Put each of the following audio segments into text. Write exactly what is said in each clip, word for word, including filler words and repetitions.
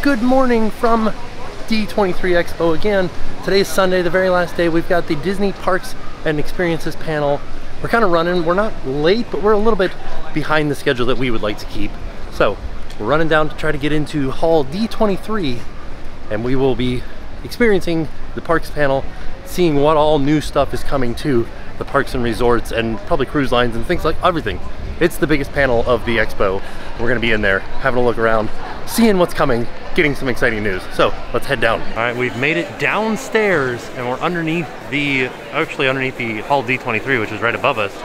Good morning from D twenty-three Expo again. Today is Sunday, the very last day. We've got the Disney Parks and Experiences panel. We're kind of running. We're not late, but we're a little bit behind the schedule that we would like to keep. So we're running down to try to get into Hall D twenty-three, and we will be experiencing the Parks panel, seeing what all new stuff is coming to the Parks and Resorts and public cruise lines and things like everything. It's the biggest panel of the expo. We're gonna be in there, having a look around, seeing what's coming, getting some exciting news. So let's head down. All right, we've made it downstairs and we're underneath the, actually underneath the Hall D twenty-three, which is right above us.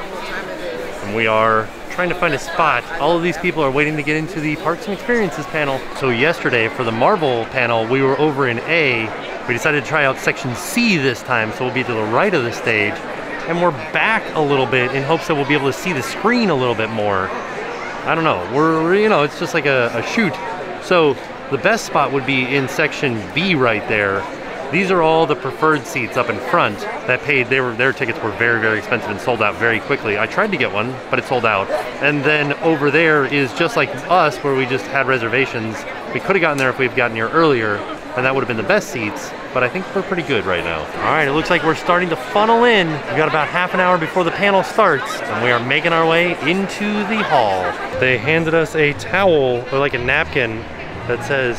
And we are trying to find a spot. All of these people are waiting to get into the Parks and Experiences panel. So yesterday for the Marvel panel, we were over in A. We decided to try out section C this time. So we'll be to the right of the stage. And we're back a little bit in hopes that we'll be able to see the screen a little bit more. I don't know, we're, you know, it's just like a, a shoot. So the best spot would be in section B right there. These are all the preferred seats up in front that paid, they were, their tickets were very, very expensive and sold out very quickly. I tried to get one, but it sold out. And then over there is just like us where we just had reservations. We could have gotten there if we'd gotten here earlier, and that would have been the best seats, but I think we're pretty good right now. All right, it looks like we're starting to funnel in. We've got about half an hour before the panel starts, and we are making our way into the hall. They handed us a towel, or like a napkin, that says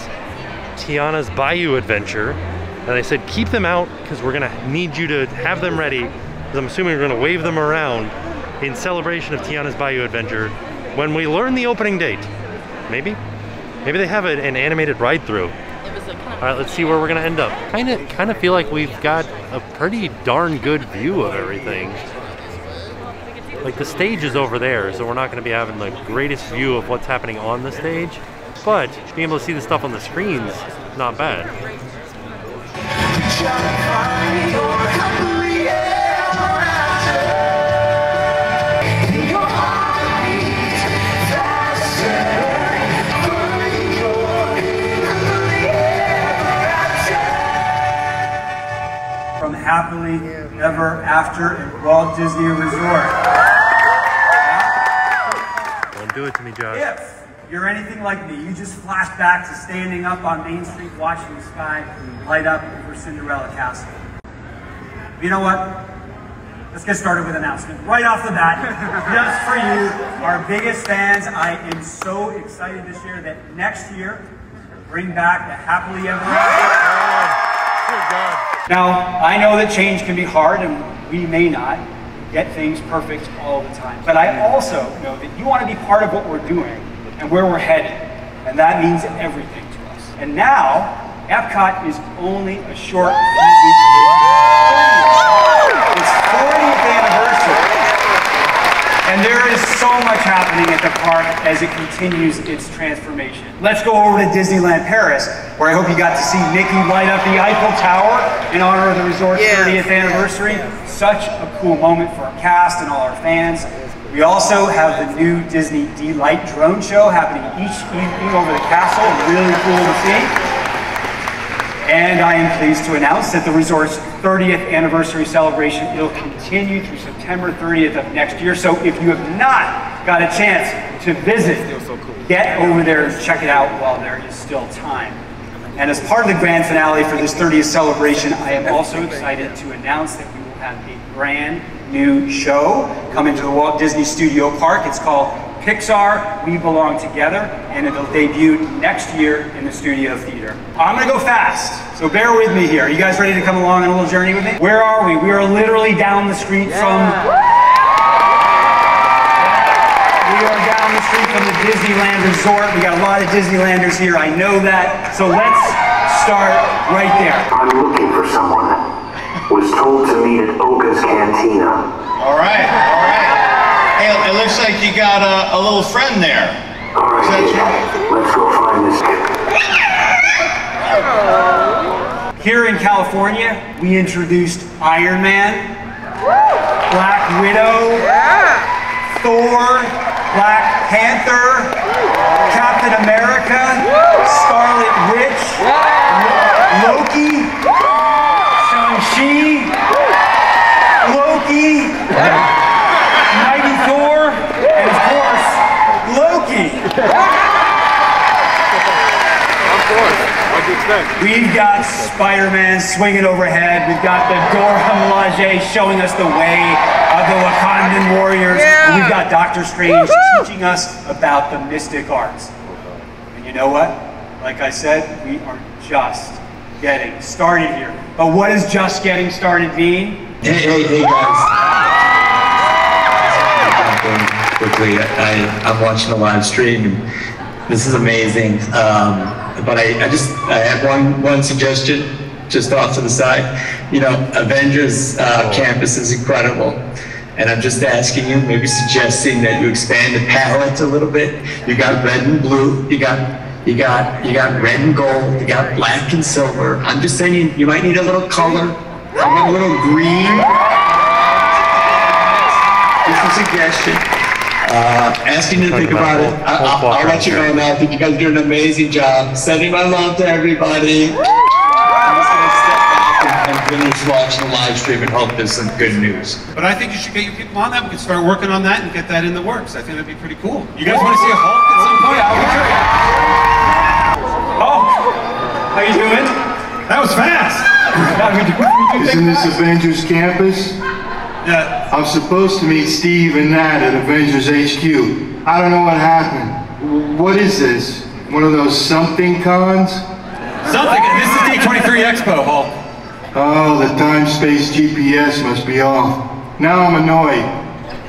Tiana's Bayou Adventure, and they said, keep them out, because we're gonna need you to have them ready, because I'm assuming we're gonna wave them around in celebration of Tiana's Bayou Adventure when we learn the opening date. Maybe? Maybe they have an animated ride-through. All right, let's see where we're gonna end up. Kind of, kind of feel like we've got a pretty darn good view of everything. Like the stage is over there, so we're not gonna be having the greatest view of what's happening on the stage, but being able to see the stuff on the screens, not bad. Happily Ever After at Walt Disney Resort. Don't do it to me, Josh. If you're anything like me, you just flash back to standing up on Main Street watching the sky light up over Cinderella Castle. You know what? Let's get started with an announcement. Right off the bat, just for you, our biggest fans, I am so excited this year that next year, bring back the Happily Ever After. Good God. Now, I know that change can be hard and we may not get things perfect all the time, but I also know that you want to be part of what we're doing and where we're headed, and that means everything to us. And now, Epcot is only a short few weeks away. It's fortieth anniversary, and there is so much happening at the park as it continues its transformation. Let's go over to Disneyland Paris, where I hope you got to see Mickey light up the Eiffel Tower in honor of the resort's yeah, thirtieth anniversary. Yeah. Such a cool moment for our cast and all our fans. We also have the new Disney D-Light drone show happening each evening over the castle, really cool to see. And I am pleased to announce that the resort's thirtieth anniversary celebration will continue through September thirtieth of next year. So if you have not got a chance to visit, get over there and check it out while there is still time. And as part of the grand finale for this thirtieth celebration, I am also excited to announce that we will have a brand new show coming to the Walt Disney Studio Park. It's called Pixar, We Belong Together, and it'll debut next year in the Studio Theater. I'm gonna go fast, so bear with me here. Are you guys ready to come along on a little journey with me? Where are we? We are literally down the street yeah. from... the street from the Disneyland Resort. We got a lot of Disneylanders here, I know that. So let's start right there. I'm looking for someone. Was told to meet at Oga's Cantina. All right, all right. Hey, it looks like you got a, a little friend there. All right, yeah. Let's go find this kid. Here in California, we introduced Iron Man, Black Widow, Thor, Black Panther, Captain America, Scarlet Witch, Loki, Shang-Chi, Loki, Mighty Thor, and of course, Loki. Of course. what to expect. We've got Spider-Man swinging overhead. We've got the Dora Milaje showing us the way of the Wakandan warriors. Yeah. We've got Doctor Strange teaching us about the mystic arts. And you know what? Like I said, we are just getting started here. But what does just getting started mean? Hey, hey, hey guys. Quickly, I, I'm watching the live stream. This is amazing, um, but I, I just I have one one suggestion, just off to the side. You know, Avengers uh, Campus is incredible, and I'm just asking you, maybe suggesting that you expand the palette a little bit. You got red and blue. You got you got you got red and gold. You got black and silver. I'm just saying you, you might need a little color. I want a little green. Just a suggestion. Uh, asking you to think about it. I'll, I'll let you know, man. I think you guys do an amazing job. Sending my love to everybody. I'm just gonna step back and finish watching the live stream and hope there's some good news. But I think you should get your people on that. We can start working on that and get that in the works. I think that'd be pretty cool. You guys want to see a Hulk at some point? I'll be curious. Hulk, how you doing? That was fast. Isn't this Avengers Campus? Yeah. I'm supposed to meet Steve and Nat at Avengers H Q. I don't know what happened. What is this? One of those something cons? Something. This is D twenty-three Expo, Hulk. Oh, the time-space G P S must be off. Now I'm annoyed.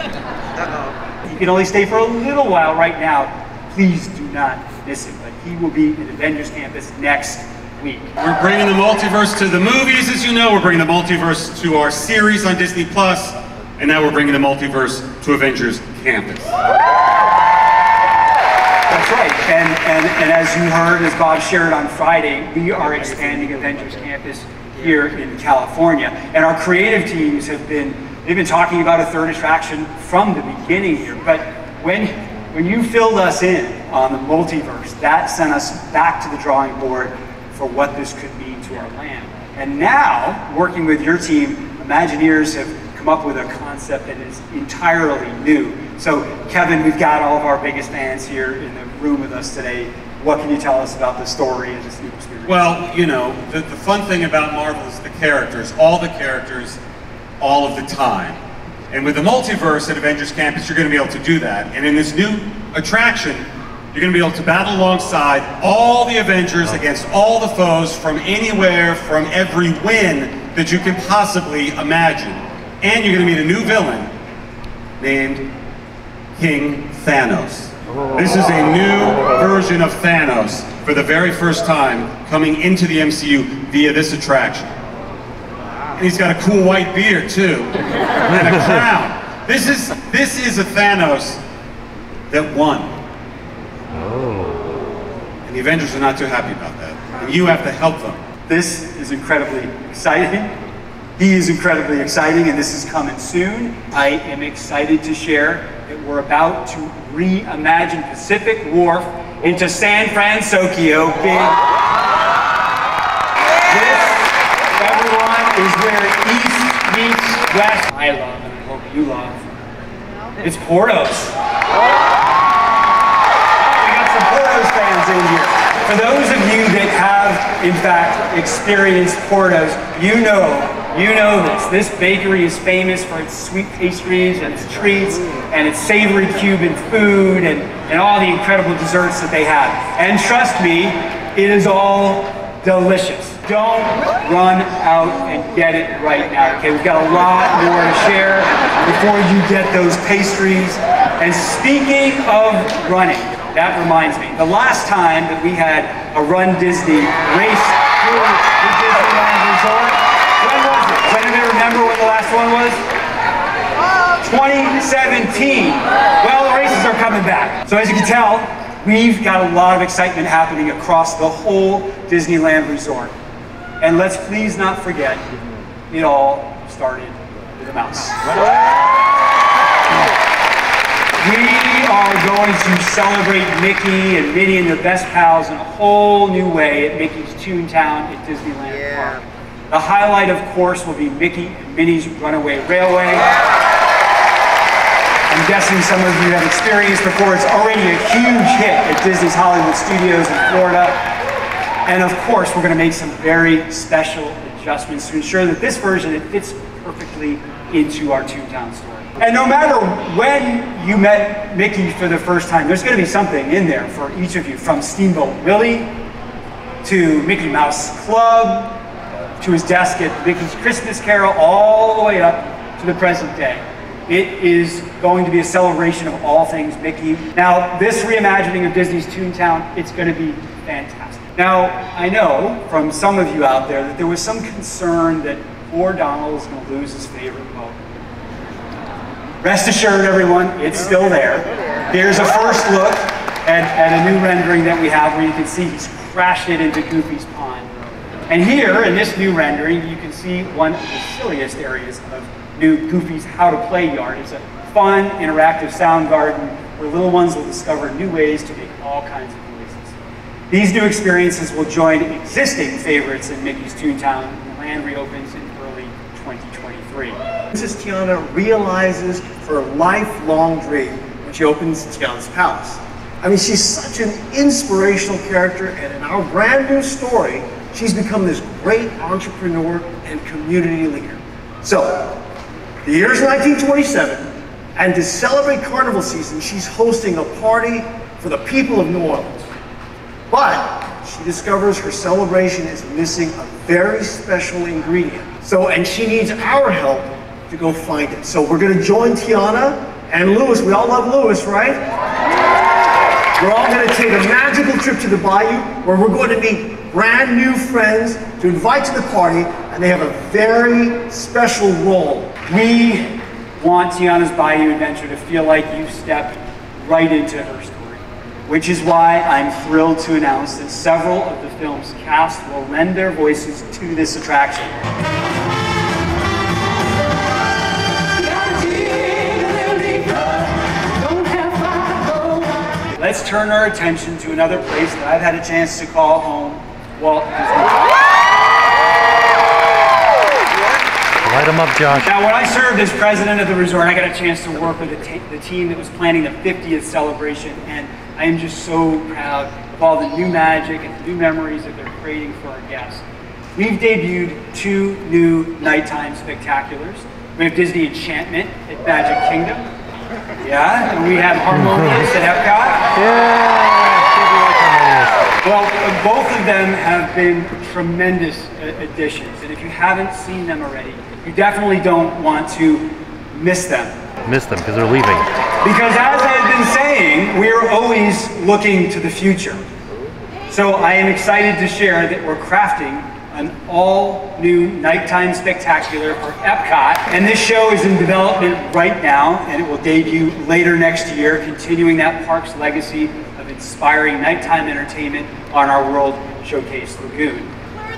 Uh-oh. You can only stay for a little while right now. Please do not miss it. But he will be at Avengers Campus next week. We're bringing the multiverse to the movies, as you know. We're bringing the multiverse to our series on Disney Plus, and now we're bringing the multiverse to Avengers Campus. That's right. And, and, and as you heard, as Bob shared on Friday, we are expanding Avengers Campus here in California. And our creative teams have been, they've been talking about a third attraction from the beginning here. But when, when you filled us in on the multiverse, that sent us back to the drawing board for what this could mean to our land. And now, working with your team, Imagineers have come up with a concept that is entirely new. So, Kevin, we've got all of our biggest fans here in the room with us today. What can you tell us about the story and this new experience? Well, you know, the, the fun thing about Marvel is the characters, all the characters, all of the time. And with the multiverse at Avengers Campus, you're gonna be able to do that. And in this new attraction, you're going to be able to battle alongside all the Avengers against all the foes from anywhere, from every win that you can possibly imagine. And you're going to meet a new villain named King Thanos. This is a new version of Thanos for the very first time coming into the M C U via this attraction. And he's got a cool white beard too, and a crown. This is, this is a Thanos that won. The Avengers are not too happy about that, and you have to help them. This is incredibly exciting. He is incredibly exciting, and this is coming soon. I am excited to share that we're about to reimagine Pacific Wharf into San Francisco. Big. This, everyone, is where East meets West. I love, and I hope you love, it's Portos. Fans in here. For those of you that have, in fact, experienced Portos, you know, you know this. This bakery is famous for its sweet pastries and its treats and its savory Cuban food and, and all the incredible desserts that they have. And trust me, it is all delicious. Don't run out and get it right now, okay? We've got a lot more to share before you get those pastries. And speaking of running, that reminds me, the last time that we had a Run Disney race through the Disneyland Resort, when was it? Does anybody remember when the last one was? twenty seventeen. Well, the races are coming back. So as you can tell, we've got a lot of excitement happening across the whole Disneyland Resort. And let's please not forget, it all started with a mouse. We are going to celebrate Mickey and Minnie and their best pals in a whole new way at Mickey's Toontown at Disneyland yeah. Park. The highlight, of course, will be Mickey and Minnie's Runaway Railway. Yeah. I'm guessing some of you have experienced before. It's already a huge hit at Disney's Hollywood Studios in Florida. And of course, we're going to make some very special adjustments to ensure that this version, it fits perfectly into our Toontown story. And no matter when you met Mickey for the first time, there's going to be something in there for each of you, from Steamboat Willie, to Mickey Mouse Club, to his desk at Mickey's Christmas Carol, all the way up to the present day. It is going to be a celebration of all things Mickey. Now, this reimagining of Disney's Toontown, it's going to be fantastic. Now, I know from some of you out there that there was some concern that poor Donald's going to lose his favorite boat. Rest assured, everyone, it's still there. Here's a first look at, at a new rendering that we have where you can see he's crashed it into Goofy's pond. And here, in this new rendering, you can see one of the silliest areas of new Goofy's How to Play Yard. It's a fun, interactive sound garden where little ones will discover new ways to make all kinds of noises. These new experiences will join existing favorites in Mickey's Toontown when the land reopens in early twenty twenty-three. Princess Tiana realizes her lifelong dream when she opens Tiana's Palace. I mean, she's such an inspirational character, and in our brand new story, she's become this great entrepreneur and community leader. So, the year is nineteen twenty-seven, and to celebrate Carnival season, she's hosting a party for the people of New Orleans. But she discovers her celebration is missing a very special ingredient. So, and she needs our help to go find it. So we're gonna join Tiana and Louis. We all love Louis, right? We're all gonna take a magical trip to the Bayou where we're going to meet brand new friends to invite to the party, and they have a very special role. We want Tiana's Bayou Adventure to feel like you stepped right into her story, which is why I'm thrilled to announce that several of the film's cast will lend their voices to this attraction. Let's turn our attention to another place that I've had a chance to call home, Walt Disney. Light them up, Josh. Now, when I served as president of the resort, I got a chance to work with the, the team that was planning the fiftieth celebration, and I am just so proud of all the new magic and the new memories that they're creating for our guests. We've debuted two new nighttime spectaculars. We have Disney Enchantment at Magic Kingdom. Yeah, and we have Harmonious at Epcot. Yeah. Well, both of them have been tremendous additions, and if you haven't seen them already, you definitely don't want to miss them. Miss them, because they're leaving. Because as I've been saying, we are always looking to the future. So I am excited to share that we're crafting an all-new nighttime spectacular for Epcot, and this show is in development right now, and it will debut later next year, continuing that park's legacy of inspiring nighttime entertainment on our World Showcase Lagoon.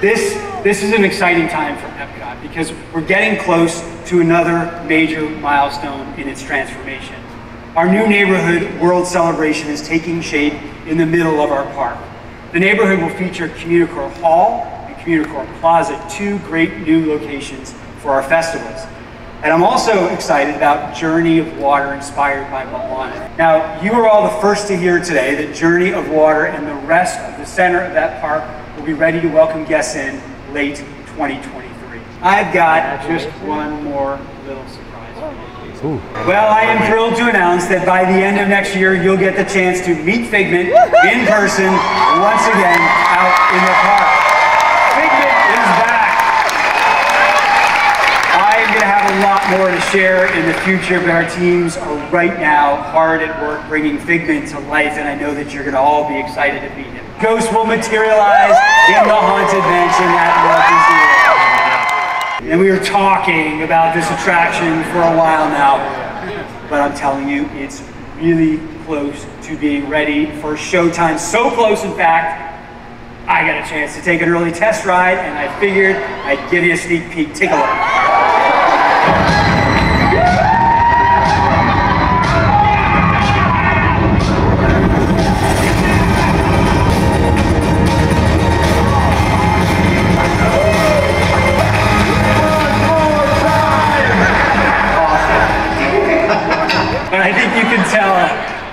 This, this is an exciting time for Epcot because we're getting close to another major milestone in its transformation. Our new neighborhood World Celebration is taking shape in the middle of our park. The neighborhood will feature Communicore Hall and Communicore Plaza, two great new locations for our festivals. And I'm also excited about Journey of Water, inspired by Moana. Now, you are all the first to hear today that Journey of Water and the rest of the center of that park will be ready to welcome guests in late twenty twenty-three. I've got just one more little surprise for you. Well, I am thrilled to announce that by the end of next year, you'll get the chance to meet Figment in person once again out in the park. Figment is back. I'm going to have a lot more to share in the future, but our teams are right now hard at work bringing Figment to life, and I know that you're going to all be excited to meet him. Ghosts will materialize in the Haunted Mansion at Walt Disney World. And we were talking about this attraction for a while now, but I'm telling you, it's really close to being ready for showtime. So close, in fact, I got a chance to take an early test ride, and I figured I'd give you a sneak peek. Take a look. But I think you can tell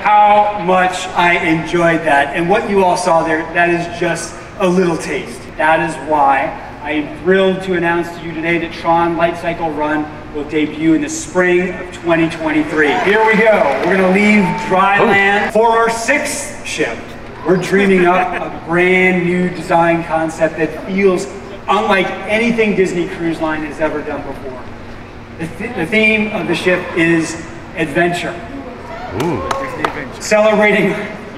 how much I enjoyed that, and what you all saw there, that is just a little taste. That is why I am thrilled to announce to you today that Tron Light Cycle Run will debut in the spring of twenty twenty-three. Here we go. We're gonna leave dry land for our sixth ship. We're dreaming up a brand new design concept that feels unlike anything Disney Cruise Line has ever done before. The, th the theme of the ship is adventure. Ooh. Celebrating,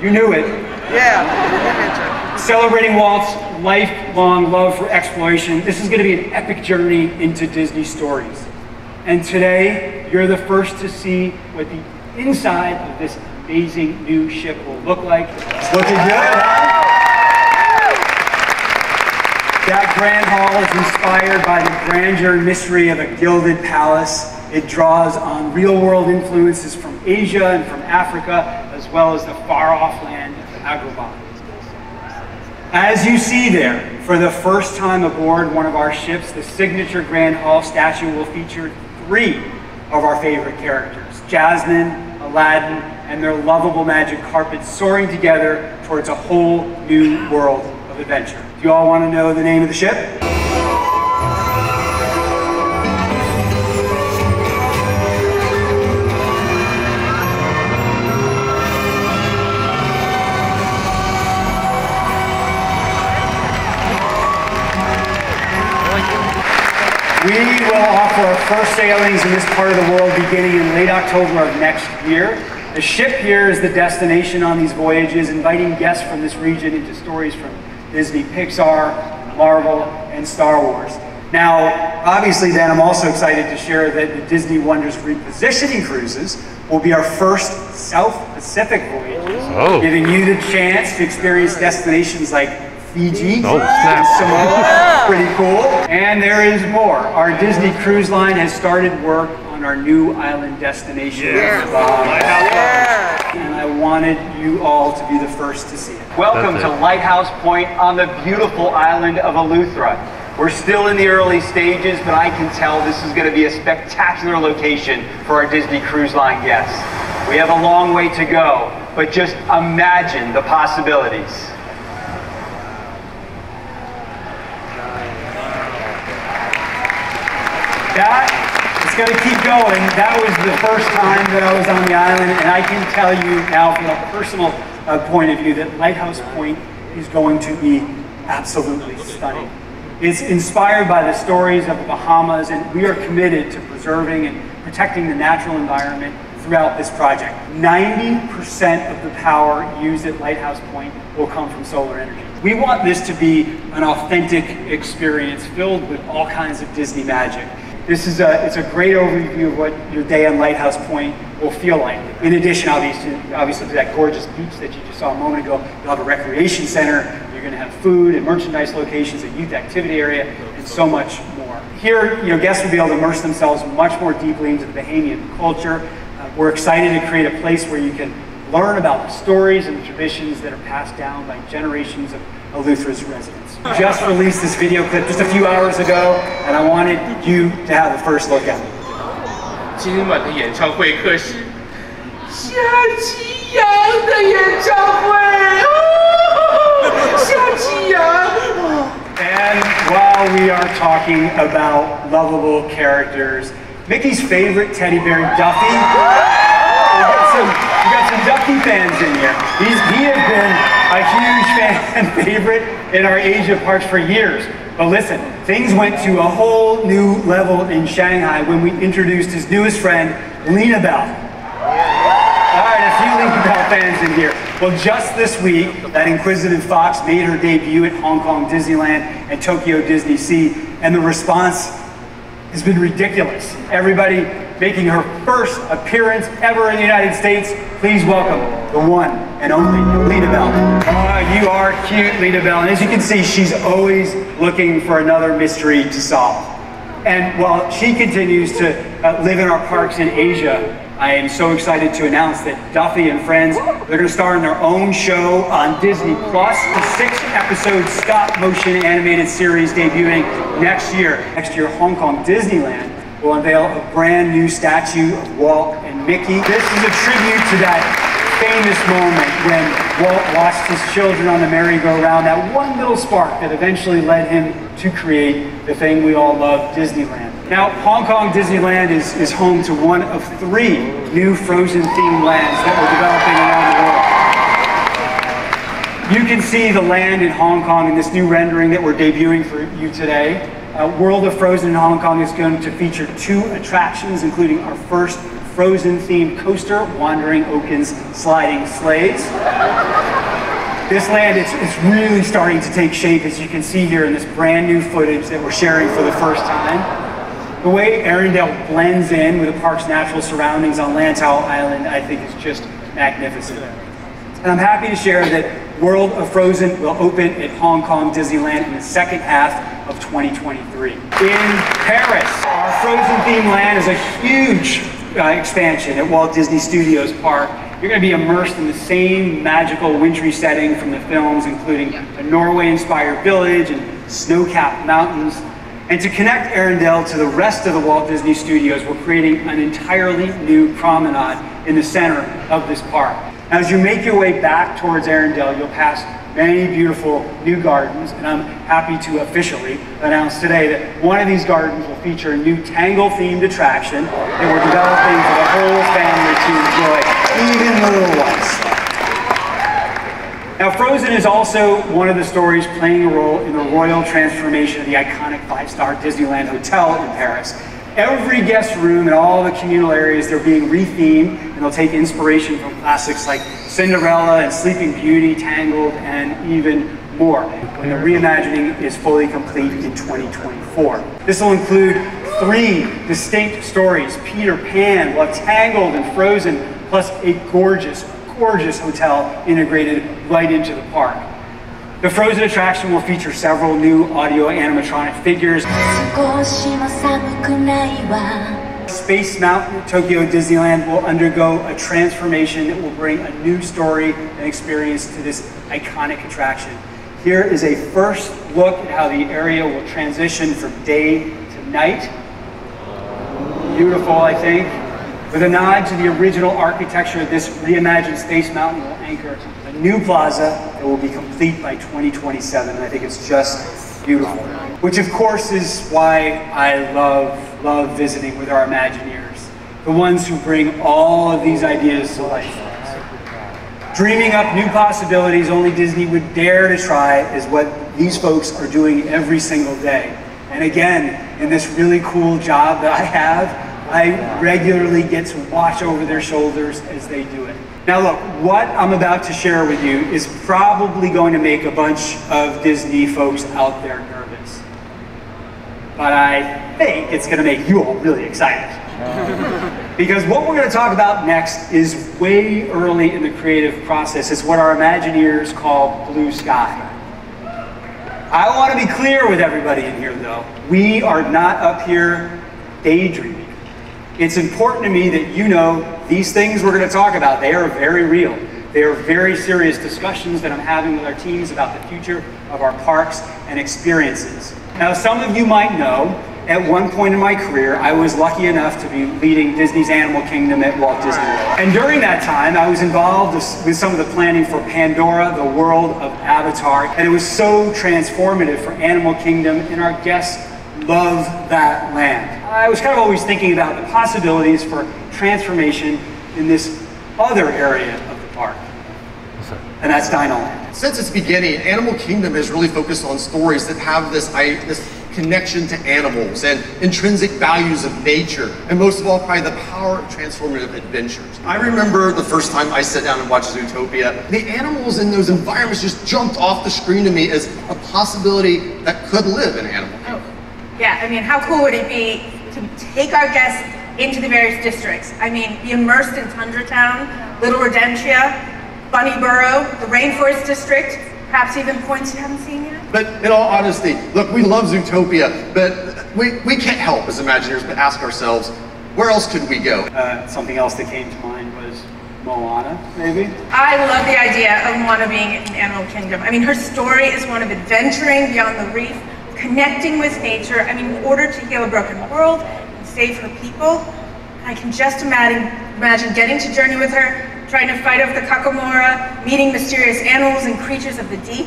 you knew it. Yeah. Celebrating Walt's lifelong love for exploration. This is gonna be an epic journey into Disney stories. And today, you're the first to see what the inside of this amazing new ship will look like. It's looking good, huh? That grand hall is inspired by the grandeur and mystery of a gilded palace. It draws on real-world influences from Asia and from Africa, as well as the far-off land of Agrabah. As you see there, for the first time aboard one of our ships, the signature Grand Hall statue will feature three of our favorite characters, Jasmine, Aladdin, and their lovable magic carpet soaring together towards a whole new world of adventure. Do you all want to know the name of the ship? We will offer our first sailings in this part of the world beginning in late October of next year. The ship here is the destination on these voyages, inviting guests from this region into stories from Disney, Pixar, Marvel, and Star Wars. Now, obviously then, I'm also excited to share that the Disney Wonders Repositioning Cruises will be our first South Pacific voyages, oh. giving you the chance to experience destinations like Fiji, oh, Samoa, pretty cool. And there is more. Our Disney Cruise Line has started work on our new island destination. Yeah. Yeah. And I wanted you all to be the first to see it. Welcome That's to it. Lighthouse Point on the beautiful island of Eleuthera. We're still in the early stages, but I can tell this is going to be a spectacular location for our Disney Cruise Line guests. We have a long way to go, but just imagine the possibilities. That, it's going to keep going. That was the first time that I was on the island, and I can tell you now from a personal uh, point of view that Lighthouse Point is going to be absolutely stunning. It's inspired by the stories of the Bahamas, and we are committed to preserving and protecting the natural environment throughout this project. ninety percent of the power used at Lighthouse Point will come from solar energy. We want this to be an authentic experience filled with all kinds of Disney magic. This is a, it's a great overview of what your day on Lighthouse Point will feel like. In addition, obviously, obviously to that gorgeous beach that you just saw a moment ago, you'll have a recreation center, you're gonna have food and merchandise locations, a youth activity area, and so much more. Here, you know, guests will be able to immerse themselves much more deeply into the Bahamian culture. Uh, we're excited to create a place where you can learn about the stories and the traditions that are passed down by generations of Eleuthera's residents. We just released this video clip just a few hours ago, and I wanted you to have the first look at it. 今晚的演唱会可是夏奇阳的演唱会，夏奇阳。And while we are talking about lovable characters, Mickey's favorite teddy bear, Duffy. We've got some, we've got some Duffy fans in here. He's, he has been a huge fan favorite in our Asia parks for years. But listen, things went to a whole new level in Shanghai when we introduced his newest friend, Lina Bell. All right, a few Lina Bell fans in here. Well, just this week, that inquisitive fox made her debut at Hong Kong Disneyland and Tokyo Disney Sea, and the response has been ridiculous. Everybody making her first appearance ever in the United States. Please welcome the one and only Lina Bell. Oh, you are cute, Lina Bell. And as you can see, she's always looking for another mystery to solve. And while she continues to uh, live in our parks in Asia, I am so excited to announce that Duffy and friends, they're gonna star in their own show on Disney Plus, the six episode stop motion animated series debuting next year. Next year, Hong Kong Disneyland will unveil a brand new statue of Walt and Mickey. This is a tribute to that famous moment when Walt watched his children on the merry-go-round, that one little spark that eventually led him to create the thing we all love, Disneyland. Now, Hong Kong Disneyland is, is home to one of three new Frozen-themed lands that are developing around the world. You can see the land in Hong Kong in this new rendering that we're debuting for you today. Uh, World of Frozen in Hong Kong is going to feature two attractions, including our first Frozen-themed coaster, Wandering Oaken's Sliding Slades. This land is, is really starting to take shape, as you can see here in this brand new footage that we're sharing for the first time. The way Arendelle blends in with the park's natural surroundings on Lantau Island, I think, is just magnificent. And I'm happy to share that World of Frozen will open at Hong Kong Disneyland in the second half of twenty twenty-three. In Paris, our Frozen-themed land is a huge uh, expansion at Walt Disney Studios Park. You're going to be immersed in the same magical wintry setting from the films, including a Norway-inspired village and snow-capped mountains. And to connect Arendelle to the rest of the Walt Disney Studios, we're creating an entirely new promenade in the center of this park. As you make your way back towards Arendelle, you'll pass many beautiful new gardens, and I'm happy to officially announce today that one of these gardens will feature a new Tangle-themed attraction that we're developing for the whole family to enjoy, even little ones. Now, Frozen is also one of the stories playing a role in the royal transformation of the iconic five-star Disneyland Hotel in Paris. Every guest room and all the communal areas, they're being rethemed, and they'll take inspiration from classics like Cinderella and Sleeping Beauty, Tangled, and even more, when the reimagining is fully complete in twenty twenty-four. This will include three distinct stories: Peter Pan, while Tangled and Frozen, plus a gorgeous, gorgeous hotel integrated right into the park. The Frozen attraction will feature several new audio animatronic figures. Space Mountain at Tokyo Disneyland will undergo a transformation that will bring a new story and experience to this iconic attraction. Here is a first look at how the area will transition from day to night. Beautiful, I think. With a nod to the original architecture, this reimagined Space Mountain will anchor a new plaza that will be complete by twenty twenty-seven, and I think it's just beautiful. Which, of course, is why I love love visiting with our Imagineers, the ones who bring all of these ideas to life for us. Dreaming up new possibilities only Disney would dare to try is what these folks are doing every single day. And again, in this really cool job that I have, I regularly get to watch over their shoulders as they do it. Now look, what I'm about to share with you is probably going to make a bunch of Disney folks out there nervous, but I think it's going to make you all really excited. Because what we're going to talk about next is way early in the creative process. It's what our Imagineers call blue sky. I want to be clear with everybody in here, though. We are not up here daydreaming. It's important to me that you know these things we're going to talk about, they are very real. They are very serious discussions that I'm having with our teams about the future of our parks and experiences. Now, some of you might know, at one point in my career, I was lucky enough to be leading Disney's Animal Kingdom at Walt Disney World. And during that time, I was involved with some of the planning for Pandora, the world of Avatar, and it was so transformative for Animal Kingdom, and our guests love that land. I was kind of always thinking about the possibilities for transformation in this other area of the park, and that's Dinoland. Since its beginning, Animal Kingdom has really focused on stories that have this, I, this connection to animals and intrinsic values of nature, and most of all, probably the power of transformative adventures. I remember the first time I sat down and watched Zootopia, the animals in those environments just jumped off the screen to me as a possibility that could live in Animal Kingdom. Oh. Yeah, I mean, how cool would it be to take our guests into the various districts? I mean, be immersed in Tundra Town, Little Rodentia, Bunny Burrow, the Rainforest District, perhaps even points you haven't seen yet. But in all honesty, look, we love Zootopia, but we, we can't help as Imagineers but ask ourselves, where else could we go? Uh, something else that came to mind was Moana, maybe? I love the idea of Moana being in Animal Kingdom. I mean, her story is one of adventuring beyond the reef, connecting with nature. I mean, in order to heal a broken world and save her people, I can just imagine, imagine getting to journey with her trying to fight off the Kakamora, meeting mysterious animals and creatures of the deep,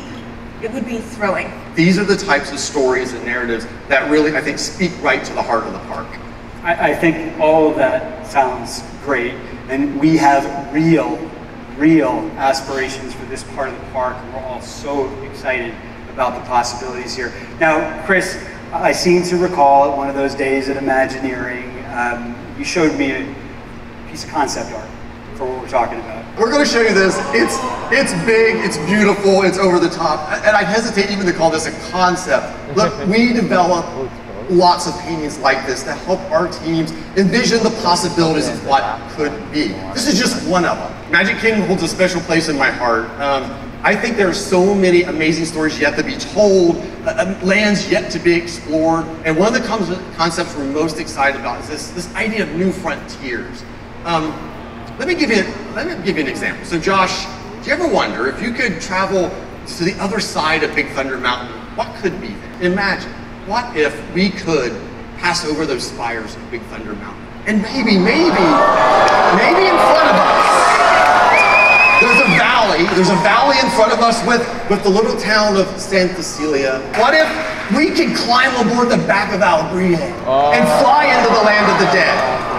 it would be thrilling. These are the types of stories and narratives that really, I think, speak right to the heart of the park. I, I think all of that sounds great, and we have real, real aspirations for this part of the park. We're all so excited about the possibilities here. Now, Chris, I seem to recall at one of those days at Imagineering, um, you showed me a piece of concept art for what we're talking about. We're going to show you this. It's it's big, it's beautiful, it's over the top, and I hesitate even to call this a concept. Look, we develop lots of paintings like this that help our teams envision the possibilities of what could be. This is just one of them. Magic Kingdom holds a special place in my heart. Um, I think there are so many amazing stories yet to be told, uh, lands yet to be explored, and one of the concepts we're most excited about is this, this idea of new frontiers. Um, let me give you let me give you an example. So Josh, do you ever wonder if you could travel to the other side of Big Thunder Mountain, what could be there? Imagine, what if we could pass over those spires of Big Thunder Mountain? And maybe, maybe, maybe in front of us, there's a valley, there's a valley in front of us with, with the little town of Santa Cecilia. What if we could climb aboard the back of Albrecht and fly into the land of the dead?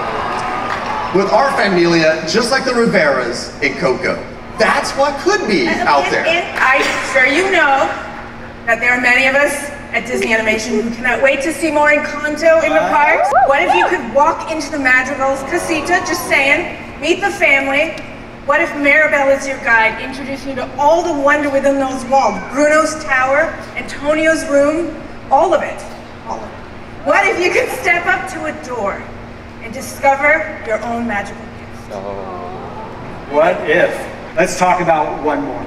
With our familia, just like the Riveras in Coco. That's what could be out there. And, and I'm sure you know that there are many of us at Disney Animation who cannot wait to see more Encanto in the parks. What if you could walk into the Madrigals Casita, just saying, meet the family. What if Maribel is your guide, introducing you to all the wonder within those walls? Bruno's tower, Antonio's room, all of it, all of it. What if you could step up to a door and discover your own magical gift? Oh. What if? Let's talk about one more.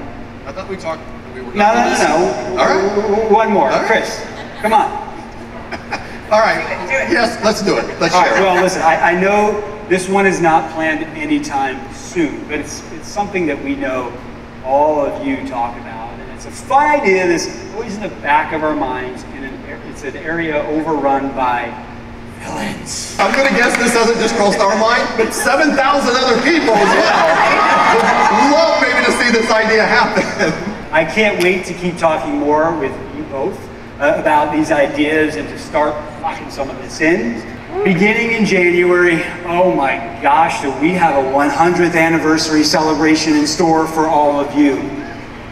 I thought we talked, we were No, no, no, no. All right. One more. Right. Chris, come on. All right. Do it. Yes, let's do it. Let's all share right. it. Well, listen, I, I know this one is not planned anytime soon, but it's it's something that we know all of you talk about, and it's a fun idea that's always in the back of our minds, and it's an area overrun by villains. I'm gonna guess this doesn't just cross our mind, but seven thousand other people as well would love maybe to see this idea happen. I can't wait to keep talking more with you both uh, about these ideas and to start locking some of this in. Beginning in January, oh my gosh, do we have a one hundredth anniversary celebration in store for all of you.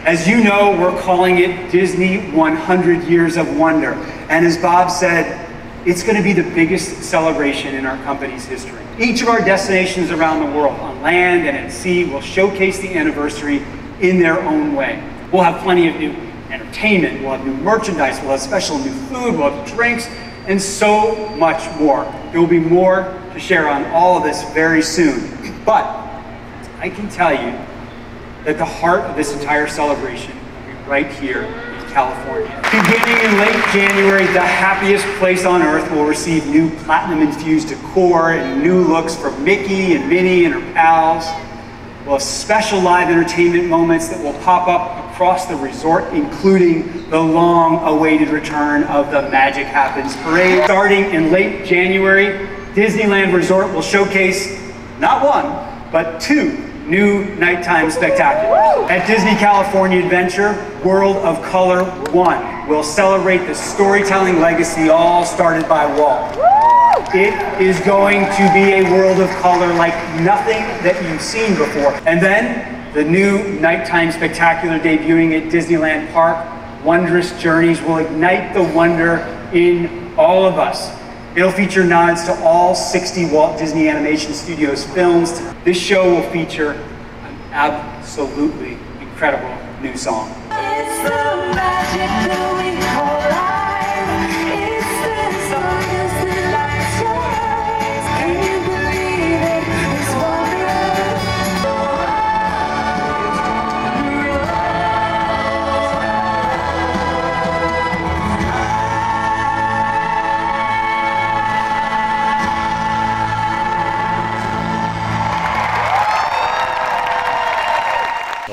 As you know, we're calling it Disney one hundred Years of Wonder. And as Bob said, it's going to be the biggest celebration in our company's history. Each of our destinations around the world, on land and at sea, will showcase the anniversary in their own way. We'll have plenty of new entertainment, we'll have new merchandise, we'll have special new food, we'll have drinks, and so much more. There will be more to share on all of this very soon. But I can tell you that the heart of this entire celebration will be right here in California. Beginning in late January, the happiest place on earth will receive new platinum-infused decor and new looks for Mickey and Minnie and her pals. We'll have special live entertainment moments that will pop up across the resort, including the long-awaited return of the Magic Happens Parade. Starting in late January, Disneyland Resort will showcase not one, but two new nighttime spectaculars. At Disney California Adventure, World of Color one will celebrate the storytelling legacy all started by Walt. It is going to be a world of color like nothing that you've seen before. And then, the new nighttime spectacular debuting at Disneyland Park, Wondrous Journeys, will ignite the wonder in all of us. It'll feature nods to all sixty Walt Disney Animation Studios films. This show will feature an absolutely incredible new song. It's the magic that we call life. It's the song that's the lights your eyes. Can you believe it?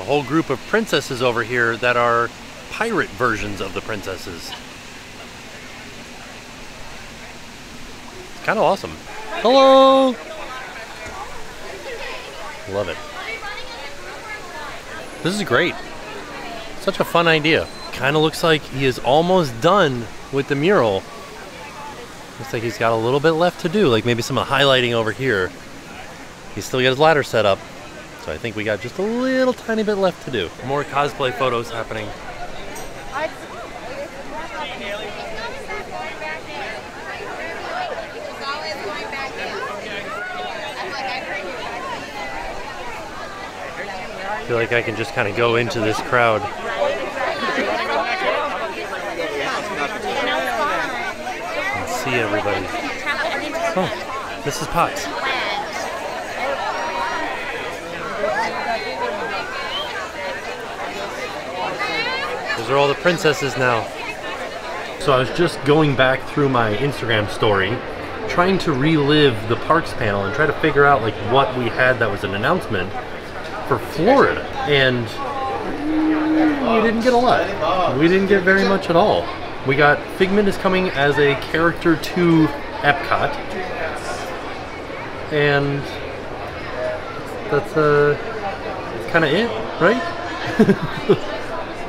Whole group of princesses over here that are pirate versions of the princesses. It's kind of awesome. Hello! Love it. This is great. Such a fun idea. Kind of looks like he is almost done with the mural. Looks like he's got a little bit left to do, like maybe some of the highlighting over here. He's still got his ladder set up, so I think we got just a little tiny bit left to do. More cosplay photos happening. I feel like I can just kind of go into this crowd. See everybody. Oh, this is Pops. Those are all the princesses now. So I was just going back through my Instagram story, trying to relive the parks panel and try to figure out like what we had that was an announcement for Florida. And we didn't get a lot. We didn't get very much at all. We got Figment is coming as a character to Epcot, and that's uh, kind of it, right?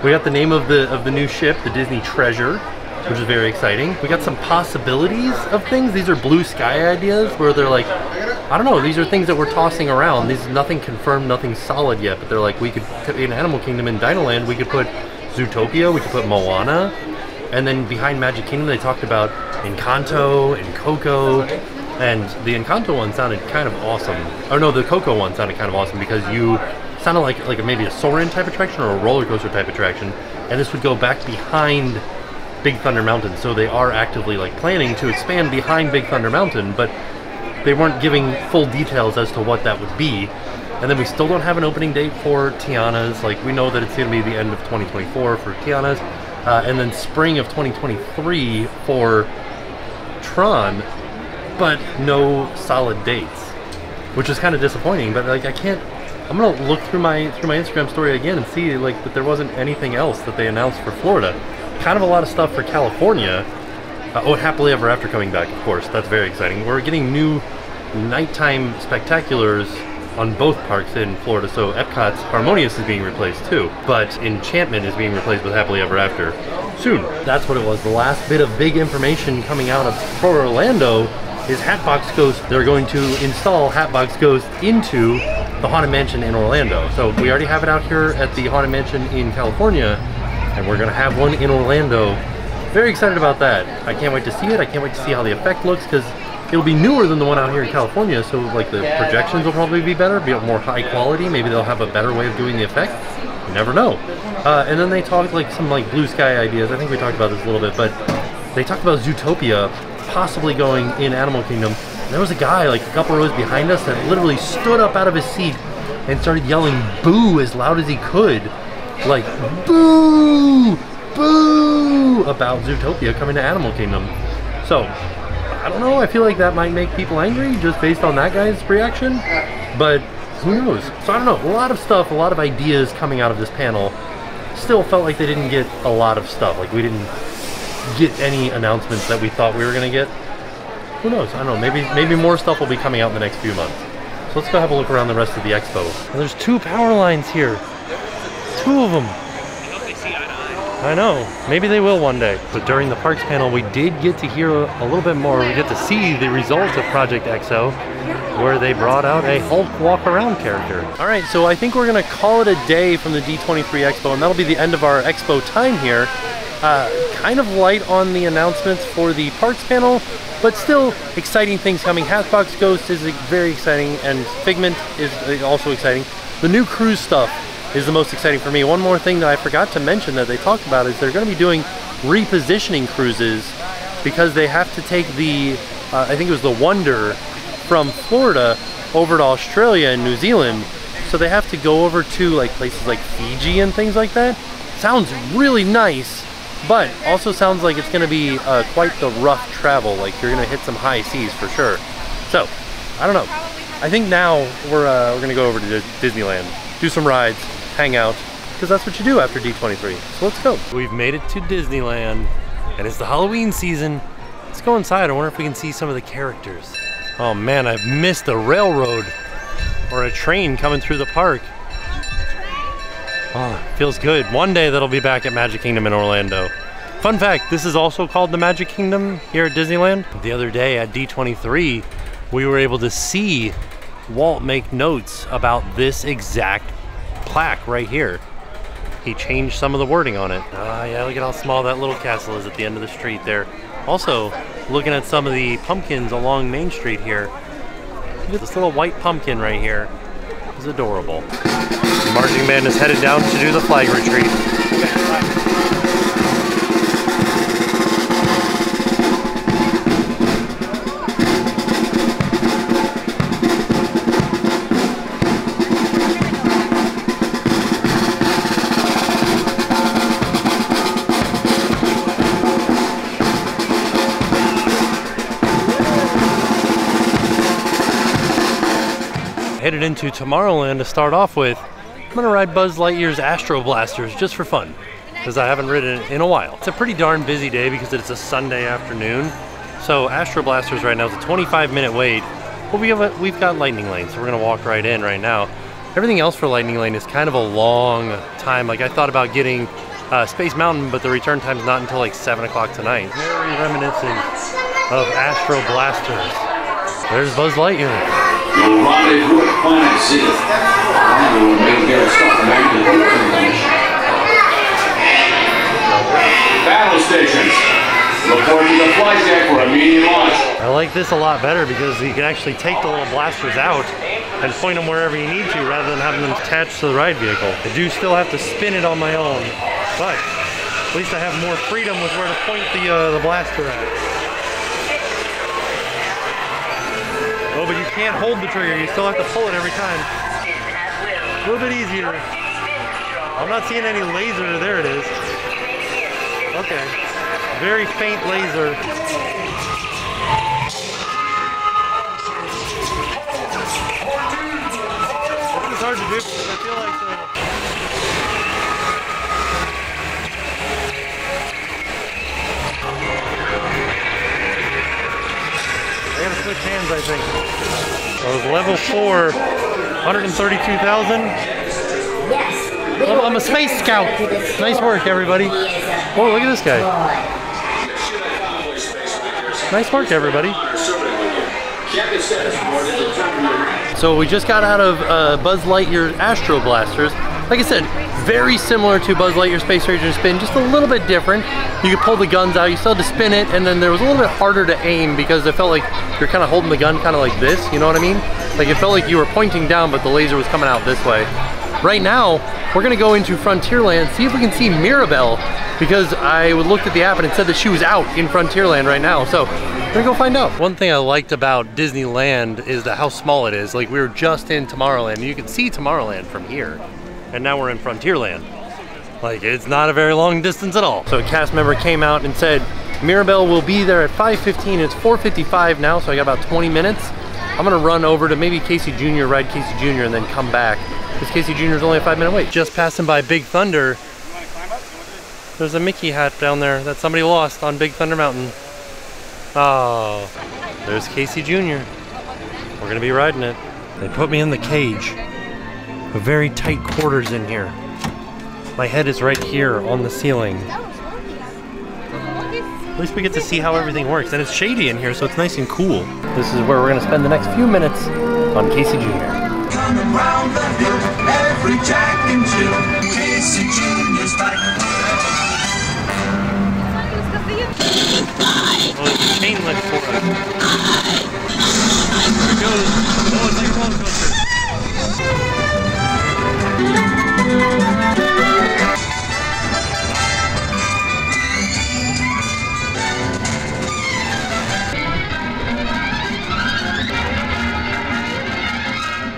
We got the name of the of the new ship, the Disney Treasure, which is very exciting. We got some possibilities of things. These are blue sky ideas where they're like, I don't know, these are things that we're tossing around. These nothing confirmed, nothing solid yet, but they're like, we could, in Animal Kingdom and Dinoland, we could put Zootopia, we could put Moana. And then behind Magic Kingdom, they talked about Encanto and Coco, and the Encanto one sounded kind of awesome. Oh no, the Coco one sounded kind of awesome because you sounded like like maybe a Soarin' type attraction or a roller coaster type attraction, and this would go back behind Big Thunder Mountain. So they are actively like planning to expand behind Big Thunder Mountain, but they weren't giving full details as to what that would be. And then we still don't have an opening date for Tiana's. Like we know that it's going to be the end of twenty twenty-four for Tiana's. Uh, and then spring of twenty twenty-three for Tron, but no solid dates, which is kind of disappointing. But like, I can't. I'm gonna look through my through my Instagram story again and see like that there wasn't anything else that they announced for Florida. Kind of a lot of stuff for California. Uh, oh, Happily Ever After coming back, of course. That's very exciting. We're getting new nighttime spectaculars on both parks in Florida, so Epcot's Harmonious is being replaced too, but Enchantment is being replaced with Happily Ever After soon. That's what it was. The last bit of big information coming out of Port Orlando is Hatbox Ghost. They're going to install Hatbox Ghost into the Haunted Mansion in Orlando. So we already have it out here at the Haunted Mansion in California, and we're gonna have one in Orlando. Very excited about that. I can't wait to see it. I can't wait to see how the effect looks, because it'll be newer than the one out here in California, so like the projections will probably be better, be more high quality. Maybe they'll have a better way of doing the effect. You never know. Uh, and then they talked like some like blue sky ideas. I think we talked about this a little bit, but they talked about Zootopia possibly going in Animal Kingdom. And there was a guy like a couple rows behind us that literally stood up out of his seat and started yelling "boo" as loud as he could, like "boo, boo" about Zootopia coming to Animal Kingdom. So I don't know, I feel like that might make people angry just based on that guy's reaction, but who knows? So I don't know, a lot of stuff, a lot of ideas coming out of this panel. Still felt like they didn't get a lot of stuff, like we didn't get any announcements that we thought we were gonna get. Who knows, I don't know, maybe, maybe more stuff will be coming out in the next few months. So let's go have a look around the rest of the expo. And there's two power lines here, two of them. I know, maybe they will one day. But during the parks panel, we did get to hear a little bit more. We get to see the results of Project X O, where they brought out a Hulk walk around character. All right, so I think we're gonna call it a day from the D twenty-three Expo, and that'll be the end of our expo time here. Uh, kind of light on the announcements for the parks panel, but still exciting things coming. Hatbox Ghost is very exciting, and Figment is also exciting. The new cruise stuff is the most exciting for me. One more thing that I forgot to mention that they talked about is they're going to be doing repositioning cruises, because they have to take the, uh, I think it was the Wonder from Florida over to Australia and New Zealand. So they have to go over to like places like Fiji and things like that. Sounds really nice, but also sounds like it's going to be uh, quite the rough travel. Like you're going to hit some high seas for sure. So I don't know. I think now we're, uh, we're going to go over to Disneyland, do some rides, hang out, because that's what you do after D twenty-three. So let's go. We've made it to Disneyland, and it's the Halloween season. Let's go inside. I wonder if we can see some of the characters. Oh man, I've missed a railroad or a train coming through the park. Oh, feels good. One day that'll be back at Magic Kingdom in Orlando. Fun fact, this is also called the Magic Kingdom here at Disneyland. The other day at D twenty-three, we were able to see Walt make notes about this exact plaque right here. He changed some of the wording on it. Ah, uh, yeah, look at how small that little castle is at the end of the street there. Also, looking at some of the pumpkins along Main Street here. Look at this little white pumpkin right here. It's adorable. The marching band is headed down to do the flag retreat. Headed into Tomorrowland to start off with. I'm gonna ride Buzz Lightyear's Astro Blasters just for fun, because I haven't ridden it in a while. It's a pretty darn busy day because it's a Sunday afternoon. So Astro Blasters right now is a twenty-five minute wait. But we have a, we've got Lightning Lane, so we're gonna walk right in right now. Everything else for Lightning Lane is kind of a long time. Like I thought about getting uh, Space Mountain, but the return time's not until like seven o'clock tonight. Very reminiscent of Astro Blasters. There's Buzz Lightyear. Battle stations. Report to the flight deck for immediate launch. I like this a lot better because you can actually take the little blasters out and point them wherever you need to rather than having them attached to the ride vehicle. I do still have to spin it on my own, but at least I have more freedom with where to point the, uh, the blaster at. Oh, but you can't hold the trigger. You still have to pull it every time. A little bit easier. I'm not seeing any laser. There it is. Okay. Very faint laser. This is hard to do because I feel like the... They gotta switch hands, I think. So it was level four, one hundred thirty-two thousand. Yes. I'm, I'm a space scout. Nice work, everybody. Oh, look at this guy. Nice work, everybody. So we just got out of uh, Buzz Lightyear Astro Blasters. Like I said, very similar to Buzz Lightyear Space Ranger Spin, just a little bit different. You could pull the guns out, you still had to spin it, and then there was a little bit harder to aim because it felt like you're kind of holding the gun kind of like this, you know what I mean? Like it felt like you were pointing down, but the laser was coming out this way. Right now, we're gonna go into Frontierland, see if we can see Mirabelle, because I looked at the app and it said that she was out in Frontierland right now, so we're gonna go find out. One thing I liked about Disneyland is the how small it is. Like we were just in Tomorrowland, you can see Tomorrowland from here. And now we're in Frontierland. Like, it's not a very long distance at all. So a cast member came out and said, Mirabelle will be there at five fifteen, it's four fifty-five now, so I got about twenty minutes. I'm gonna run over to maybe Casey Junior, ride Casey Junior, and then come back. Because Casey Junior's only a five minute wait. Just passing by Big Thunder. You wanna climb up? There's a Mickey hat down there that somebody lost on Big Thunder Mountain. Oh, there's Casey Junior We're gonna be riding it. They put me in the cage. Very tight quarters in here. My head is right here on the ceiling. At least we get to see how everything works, and it's shady in here, so it's nice and cool. This is where we're gonna spend the next few minutes on Casey Junior Coming round the hill, every Jack and Jill, Casey Junior's back. Oh, there's a chain link for us. Here it goes. Oh, it's like a roller coaster.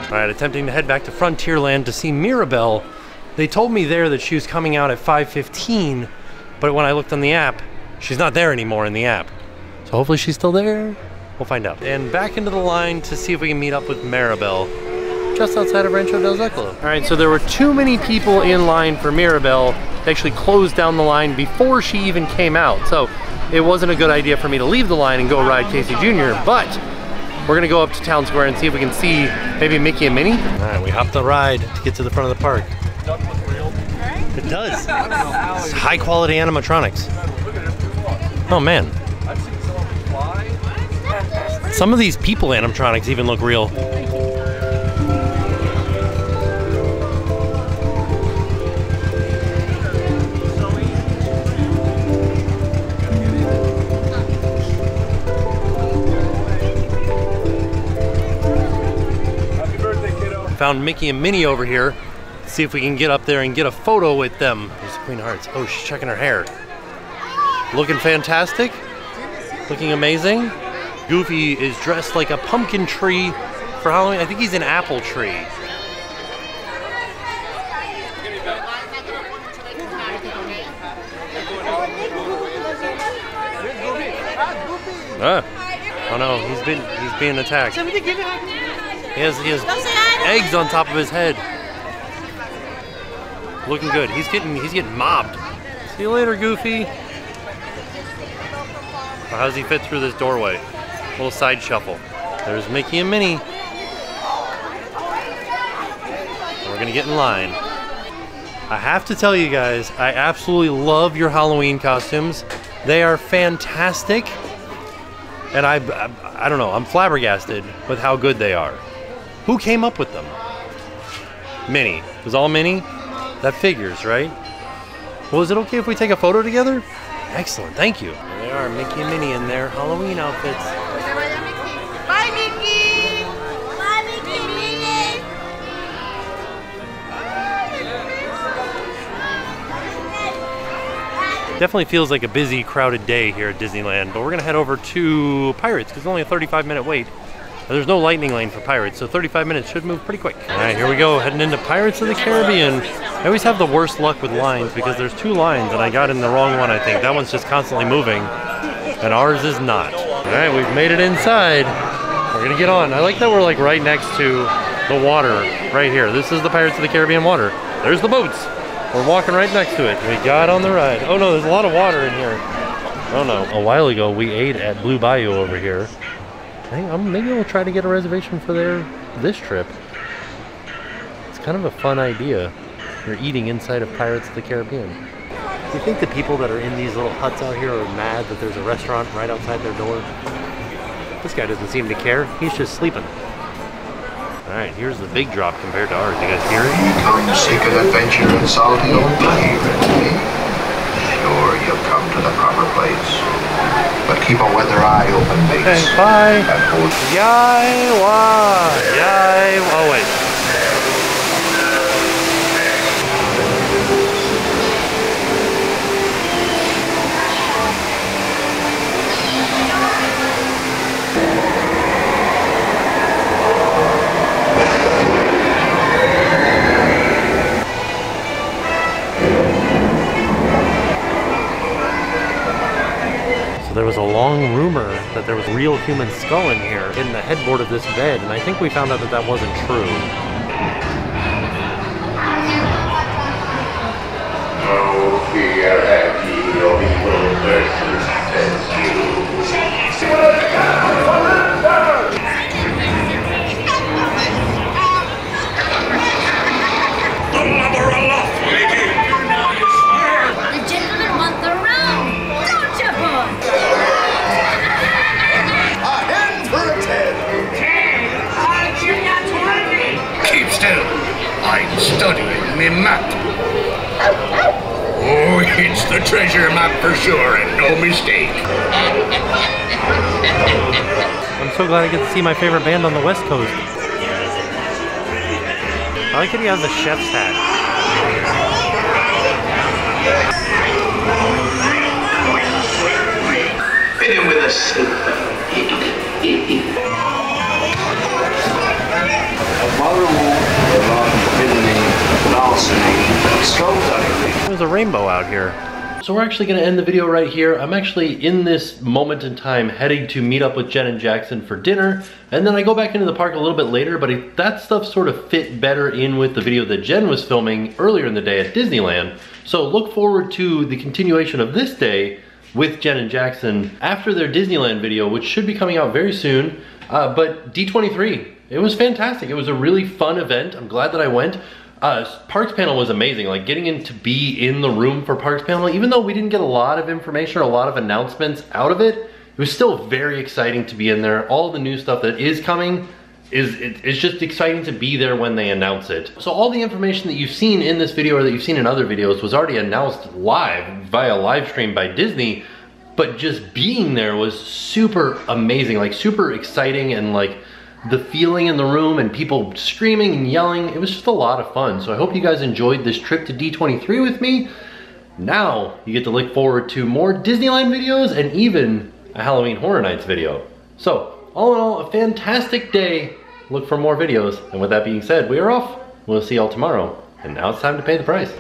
All right, attempting to head back to Frontierland to see Mirabelle. They told me there that she was coming out at five fifteen, but when I looked on the app, she's not there anymore in the app. So hopefully she's still there. We'll find out. And back into the line to see if we can meet up with Mirabelle. Just outside of Rancho del Zecalo. All right, so there were too many people in line for Mirabelle. They actually closed down the line before she even came out. So it wasn't a good idea for me to leave the line and go ride Casey Junior, but we're gonna go up to Town Square and see if we can see maybe Mickey and Minnie. All right, we hopped the ride to get to the front of the park. It does. It's high quality animatronics. Oh man. Some of these people animatronics even look real. Found Mickey and Minnie over here. See if we can get up there and get a photo with them. There's the Queen of Hearts. Oh, she's checking her hair. Looking fantastic. Looking amazing. Goofy is dressed like a pumpkin tree for Halloween. I think he's an apple tree. Ah. Oh no, he's been he's being attacked. He has, he has eggs on top of his head. Looking good. He's getting he's getting mobbed. See you later, Goofy. Well, how does he fit through this doorway? Little side shuffle. There's Mickey and Minnie. We're gonna get in line. I have to tell you guys, I absolutely love your Halloween costumes. They are fantastic, and I, I, I don't know. I'm flabbergasted with how good they are. Who came up with them? Minnie. It was all Minnie. That figures, right? Well, is it okay if we take a photo together? Excellent. Thank you. There are Mickey and Minnie in their Halloween outfits. Bye, Mickey! Bye, Mickey and Minnie! Definitely feels like a busy, crowded day here at Disneyland, but we're gonna head over to Pirates, because it's only a thirty-five minute wait. There's no lightning lane for Pirates, so thirty-five minutes should move pretty quick. All right, here we go, heading into Pirates of the Caribbean. I always have the worst luck with lines, because there's two lines, and I got in the wrong one, I think. That one's just constantly moving, and ours is not. All right, we've made it inside. We're gonna get on. I like that we're like right next to the water right here. This is the Pirates of the Caribbean water. There's the boats. We're walking right next to it. We got on the ride. Oh no, there's a lot of water in here. Oh no. A while ago, we ate at Blue Bayou over here. I think I'm, maybe we'll try to get a reservation for there this trip. It's kind of a fun idea. You're eating inside of Pirates of the Caribbean. Do you think the people that are in these little huts out here are mad that there's a restaurant right outside their door? This guy doesn't seem to care. He's just sleeping. All right, here's the big drop compared to ours. You guys hear it? You come to seek an adventure and solve the old pirate game. Sure, you'll come to the proper place, but keep a weather eye open, mates. Okay, bye. Yai wa. Yai. Oh wait. There was a long rumor that there was a real human skull in here, in the headboard of this bed, and I think we found out that that wasn't true. No fear have ye of evil versus as you. The mother aloft, lady! The gentleman wants the round! Don't you, boy? I'm studying me map. Oh, it's the treasure map for sure, and no mistake. I'm so glad I get to see my favorite band on the West Coast. I like that he has a chef's hat. Fit him with a soup. There's a rainbow out here. So we're actually going to end the video right here. I'm actually in this moment in time heading to meet up with Jen and Jackson for dinner, and then I go back into the park a little bit later, but it, that stuff sort of fit better in with the video that Jen was filming earlier in the day at Disneyland. So look forward to the continuation of this day with Jen and Jackson after their Disneyland video, which should be coming out very soon. Uh, but D twenty-three, it was fantastic. It was a really fun event. I'm glad that I went. Uh, Parks Panel was amazing. Like getting in to be in the room for Parks Panel, even though we didn't get a lot of information or a lot of announcements out of it, it was still very exciting to be in there. All the new stuff that is coming is it, it's just exciting to be there when they announce it. So all the information that you've seen in this video or that you've seen in other videos was already announced live via live stream by Disney, but just being there was super amazing, like super exciting, and like the feeling in the room and people screaming and yelling. It was just a lot of fun. So I hope you guys enjoyed this trip to D twenty-three with me. Now you get to look forward to more Disneyland videos and even a Halloween Horror Nights video. So all in all, a fantastic day. Look for more videos. And with that being said, we are off. We'll see y'all tomorrow. And now it's time to pay the price.